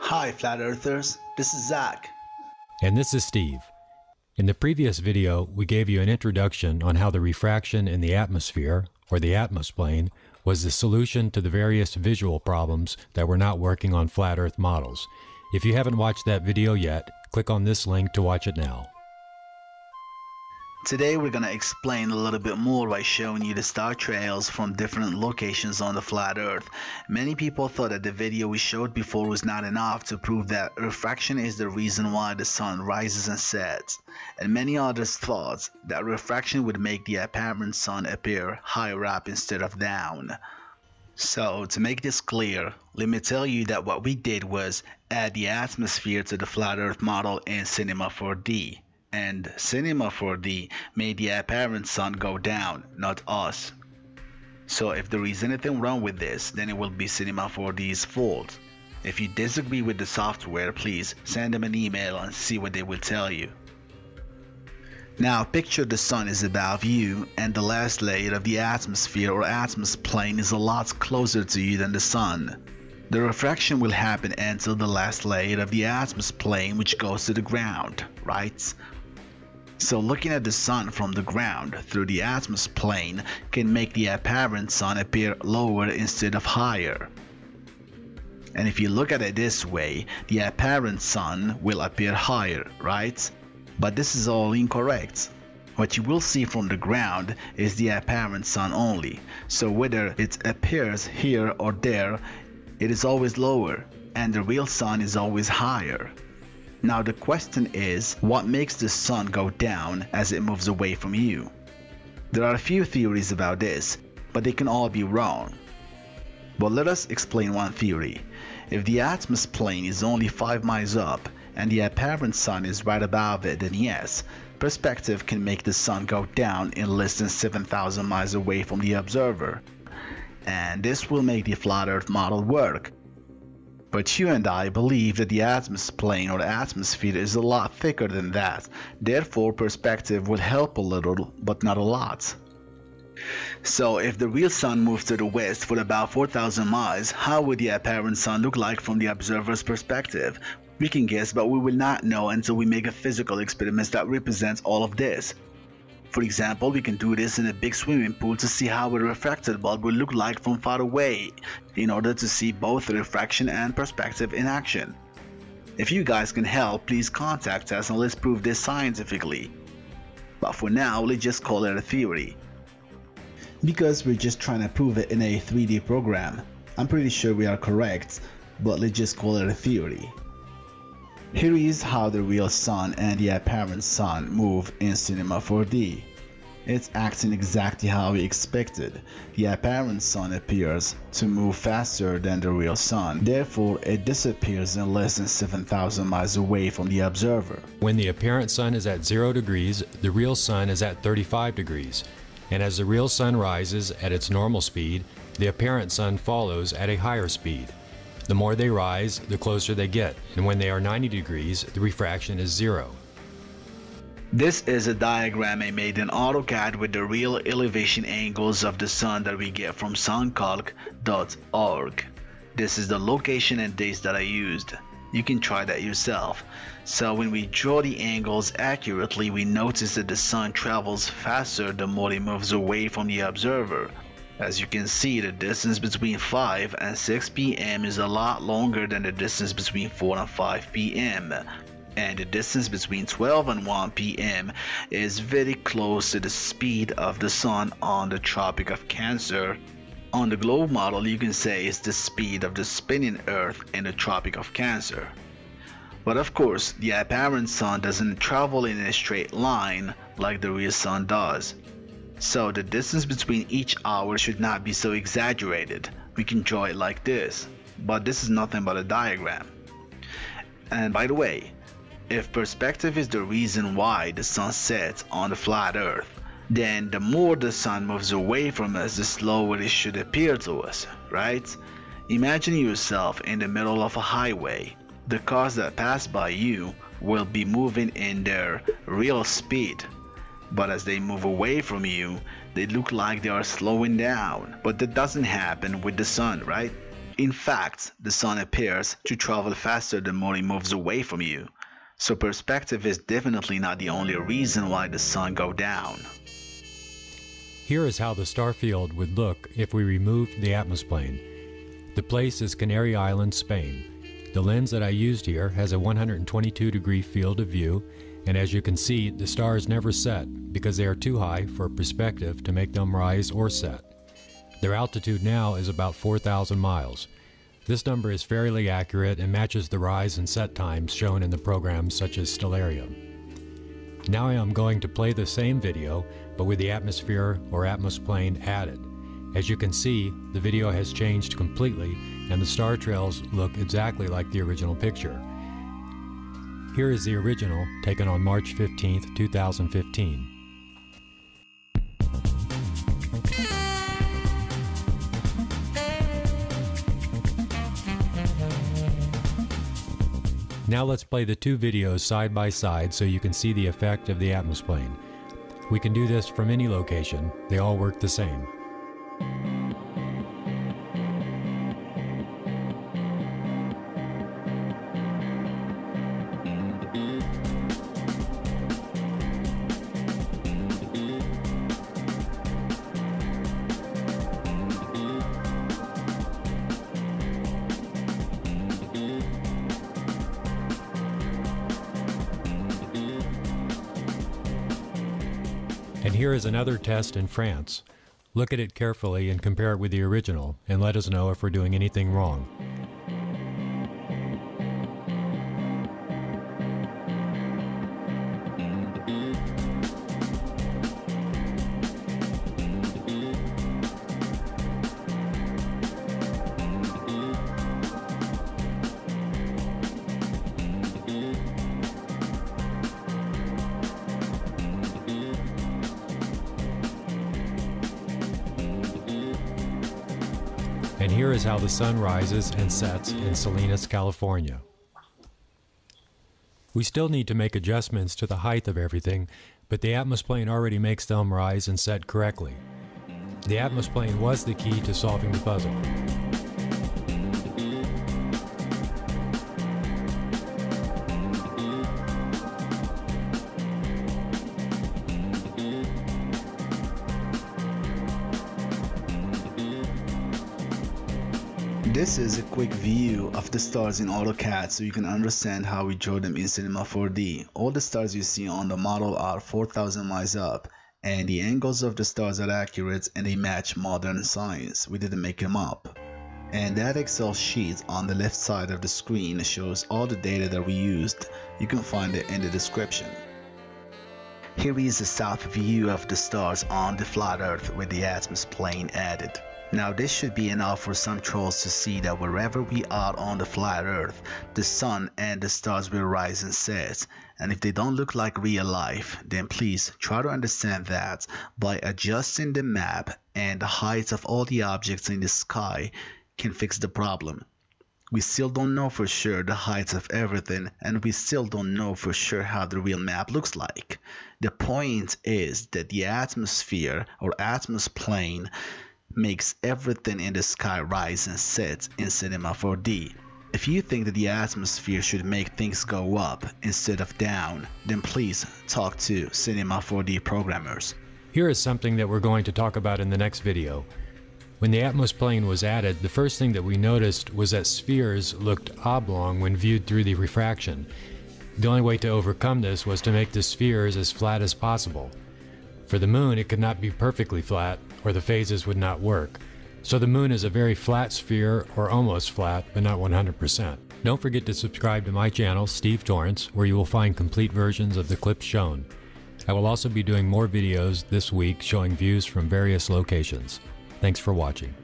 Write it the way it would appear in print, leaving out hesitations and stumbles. Hi, Flat Earthers. This is Zach. And this is Steve. In the previous video, we gave you an introduction on how the refraction in the atmosphere, or the atmosplane, was the solution to the various visual problems that were not working on Flat Earth models. If you haven't watched that video yet, click on this link to watch it now. Today we're going to explain a little bit more by showing you the star trails from different locations on the flat earth. Many people thought that the video we showed before was not enough to prove that refraction is the reason why the sun rises and sets, and many others thought that refraction would make the apparent sun appear higher up instead of down. So to make this clear, let me tell you that what we did was add the atmosphere to the flat earth model in Cinema 4D. And Cinema 4D made the apparent sun go down, not us. So if there is anything wrong with this, then it will be Cinema 4D's fault. If you disagree with the software, please send them an email and see what they will tell you. Now picture the sun is above you and the last layer of the atmosphere or atmosplane is a lot closer to you than the sun. The refraction will happen until the last layer of the atmosplane, which goes to the ground, right? So looking at the sun from the ground through the atmosplane can make the apparent sun appear lower instead of higher. And if you look at it this way, the apparent sun will appear higher, right? But this is all incorrect. What you will see from the ground is the apparent sun only. So whether it appears here or there, it is always lower, and the real sun is always higher. Now the question is, what makes the sun go down as it moves away from you? There are a few theories about this, but they can all be wrong. But let us explain one theory. If the atmosplane is only 5 miles up and the apparent sun is right above it, then yes, perspective can make the sun go down in less than 7,000 miles away from the observer. And this will make the flat earth model work. But you and I believe that the atmosplane or atmosphere is a lot thicker than that, therefore perspective would help a little, but not a lot. So if the real sun moves to the west for about 4,000 miles, how would the apparent sun look like from the observer's perspective? We can guess, but we will not know until we make a physical experiment that represents all of this. For example, we can do this in a big swimming pool to see how a refracted bulb will look like from far away, in order to see both refraction and perspective in action. If you guys can help, please contact us and let's prove this scientifically. But for now, let's just call it a theory, because we're just trying to prove it in a 3D program. I'm pretty sure we are correct, but let's just call it a theory. Here is how the real sun and the apparent sun move in Cinema 4D. It's acting exactly how we expected. The apparent sun appears to move faster than the real sun, therefore it disappears in less than 7,000 miles away from the observer. When the apparent sun is at 0 degrees, the real sun is at 35 degrees. And as the real sun rises at its normal speed, the apparent sun follows at a higher speed. The more they rise, the closer they get, and when they are 90 degrees, the refraction is 0. This is a diagram I made in AutoCAD with the real elevation angles of the sun that we get from suncalc.org. This is the location and dates that I used. You can try that yourself. So when we draw the angles accurately, we notice that the sun travels faster the more it moves away from the observer. As you can see, the distance between 5 and 6 p.m. is a lot longer than the distance between 4 and 5 p.m. And the distance between 12 and 1 p.m. is very close to the speed of the sun on the Tropic of Cancer. On the globe model, you can say it's the speed of the spinning Earth in the Tropic of Cancer. But of course, the apparent sun doesn't travel in a straight line like the real sun does. So the distance between each hour should not be so exaggerated. We can draw it like this, but this is nothing but a diagram. And by the way, if perspective is the reason why the sun sets on the flat earth, then the more the sun moves away from us, the slower it should appear to us, right? Imagine yourself in the middle of a highway. The cars that pass by you will be moving in their real speed. But as they move away from you, they look like they are slowing down. But that doesn't happen with the sun, right? in fact, the sun appears to travel faster the more it moves away from you. So perspective is definitely not the only reason why the sun goes down. Here is how the star field would look if we removed the atmosplane. The place is Canary Island, Spain. The lens that I used here has a 122 degree field of view, and as you can see, the stars never set because they are too high for perspective to make them rise or set. Their altitude now is about 4,000 miles. This number is fairly accurate and matches the rise and set times shown in the programs such as Stellarium. Now I am going to play the same video, but with the atmosphere or atmosplane added. As you can see, the video has changed completely and the star trails look exactly like the original picture. Here is the original, taken on March 15, 2015. Now let's play the two videos side by side so you can see the effect of the atmosplane. We can do this from any location, they all work the same. And here is another test in France. Look at it carefully and compare it with the original, and let us know if we're doing anything wrong. And here is how the sun rises and sets in Salinas, California. We still need to make adjustments to the height of everything, but the atmosplane already makes them rise and set correctly. The atmosplane was the key to solving the puzzle. This is a quick view of the stars in AutoCAD so you can understand how we draw them in Cinema 4D. All the stars you see on the model are 4,000 miles up, and the angles of the stars are accurate and they match modern science. We didn't make them up. And that Excel sheet on the left side of the screen shows all the data that we used. You can find it in the description. Here is a south view of the stars on the flat earth with the atmosplane added. Now this should be enough for some trolls to see that wherever we are on the flat earth, the sun and the stars will rise and set, and if they don't look like real life, then please try to understand that by adjusting the map and the heights of all the objects in the sky can fix the problem. We still don't know for sure the heights of everything, and we still don't know for sure how the real map looks like. The point is that the atmosphere or atmosplane makes everything in the sky rise and set in Cinema 4D. If you think that the atmosphere should make things go up instead of down, then please talk to Cinema 4D programmers. Here is something that we're going to talk about in the next video. When the atmosplane was added, the first thing that we noticed was that spheres looked oblong when viewed through the refraction. The only way to overcome this was to make the spheres as flat as possible. For the moon, it could not be perfectly flat, or the phases would not work. So the moon is a very flat sphere, or almost flat, but not 100%. Don't forget to subscribe to my channel, Steve Torrance, where you will find complete versions of the clips shown. I will also be doing more videos this week showing views from various locations. Thanks for watching.